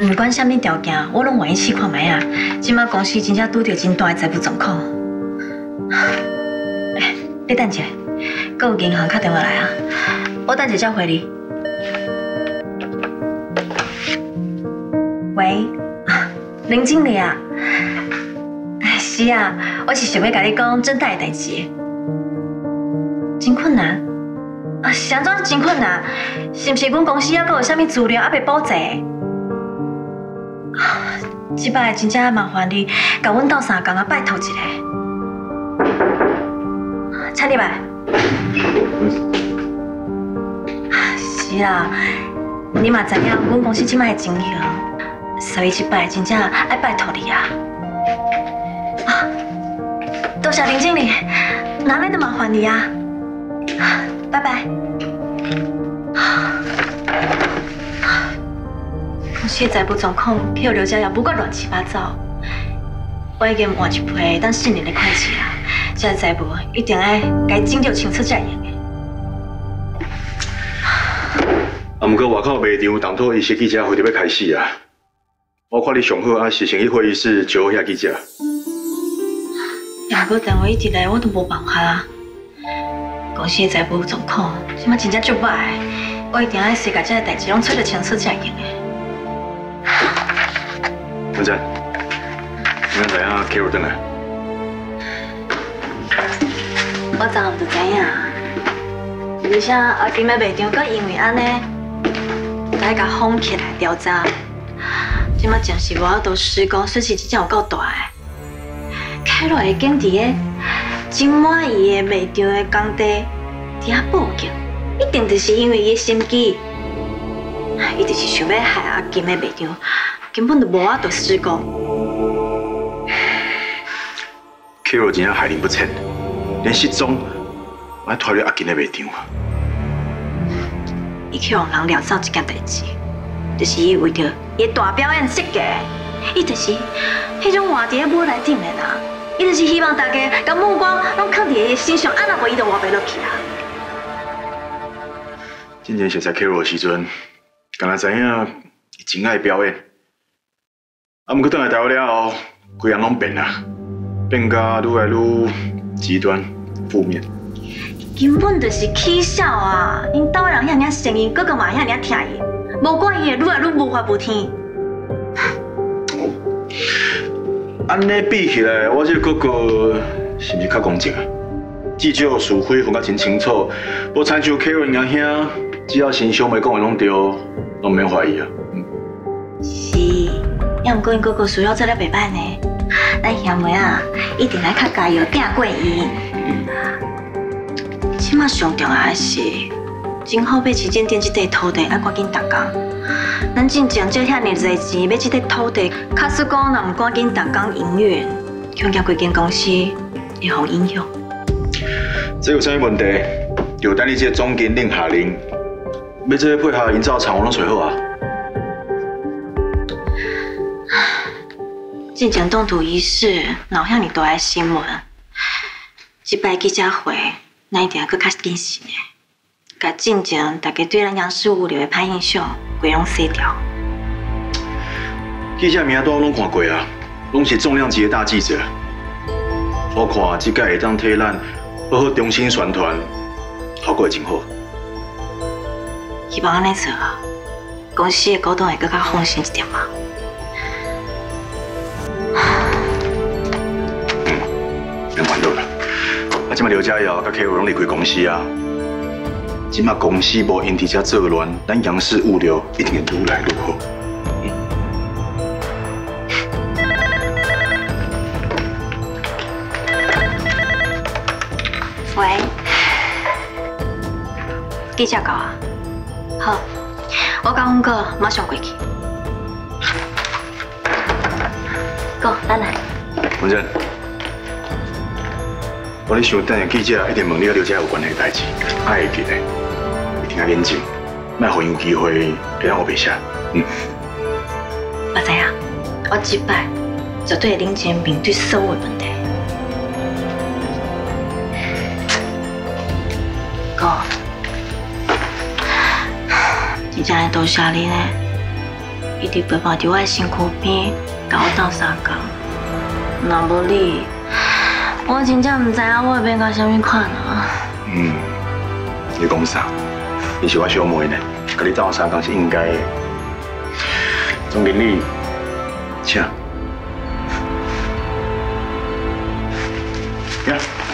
不管啥物条件，我拢愿意试看卖啊！即马公司真正拄着真大财务状况。你等一下，佫有银行打电话来啊！我等一下再回你。喂，林经理啊！是啊，我是想要甲你讲真大个代志，真困难啊！想怎真困难？是毋是阮公司还佫有啥物资料还袂保齐？ 即摆真正麻烦你，甲阮斗三工啊，拜托一下，请你来。是啊，你嘛知影阮公司即摆情形，所以即摆真正爱拜托你啊。啊，多谢林经理，哪来的麻烦你啊？拜拜。公司的财务状况去刘家也不过乱七八糟，我已经换一批当信任的会计啊，这个财务一定要该整着清楚才用的。啊，不过外口卖场当初伊些记者会就要开始啊，我看你上好啊，是先去会议室招遐记者。啊，不过电话一直来我都无办法啊，公司的财务状况即马真正足歹，我一定要先把这个代志拢找着清楚才用的。 文珍，你知影 Kira 转来？我昨暗就知影，而且阿金的卖场阁因为安尼，来甲封起来调查。即马真是无法度施工，损失真正有够大个。Kira 会建伫个真满意个卖场个工地伫遐报警，一定就是因为伊个心机，伊就是想要害阿金的卖场。 根本就无啊，对施工。Kira 真正害人不浅，连失踪，还拖入阿金的卖场啊！伊去让人料到一件代志，就是伊为着伊大表演设计，伊就是迄种活伫舞台顶的人，伊就是希望大家把目光拢放伫伊身上，安那无伊就活袂落去啊！真正熟悉 Kira 的时阵，敢若知影伊真爱表演。 啊，毋过倒来台湾了后，规样拢变啊，变甲愈来愈极端、负面。根本就是起痟啊！因兜人遐尔声音，个个嘛遐尔听伊，无怪伊会愈来愈无法无天。安尼比起来，我这哥哥是毋是较公正啊？至少是非分甲真清楚，无参像 Kevin 阿兄，只要新相妹讲的拢对，拢免怀疑啊。是。 也毋过因哥哥需要做了袂歹呢，咱兄妹啊，一定来较加油，拼过伊。即马上重要的是，今后要旗舰店这块土地要赶紧动工。咱进前借遐尼侪钱买这块土地，假使讲若唔赶紧动工营运，恐惊规间公司会互影响。这有啥问题？就等你这总经理下令，要这配合营造厂，我拢找好啊。 进前动土仪式闹遐尼大个新闻，即摆记者会，咱一定要搁较谨慎个，甲进前大家对咱杨氏物流个歹印象，规拢洗掉。记者名单我拢看过啊，拢是重量级个大记者。我看即届会当替咱好好重新宣传，效果会真好。希望安尼做，公司个股东会搁较放心一点嘛。 嗯，完了啦！啊，即马刘家耀甲 K 五拢离开公司啊，即马公司无因伫遮作乱，咱杨氏物流一定会愈来愈好。嗯、喂，记者到啊，好，我甲阮哥马上过去。 哥，咱来。文珍，我咧想等下记者一定问你甲刘家有关系代志，爱记得，一定要冷静，莫互因有机会给咱乌白写。嗯。我知啊，我即摆绝对会冷静面对所有的问题。哥，真正多谢你呢，一直陪伴伫我身躯边，甲我斗相共。若无你，我真正唔知影我会变到啥物款啊！嗯，你讲啥？你是我小妹呢，甲你斗相共是应该的。总经理，请。呀。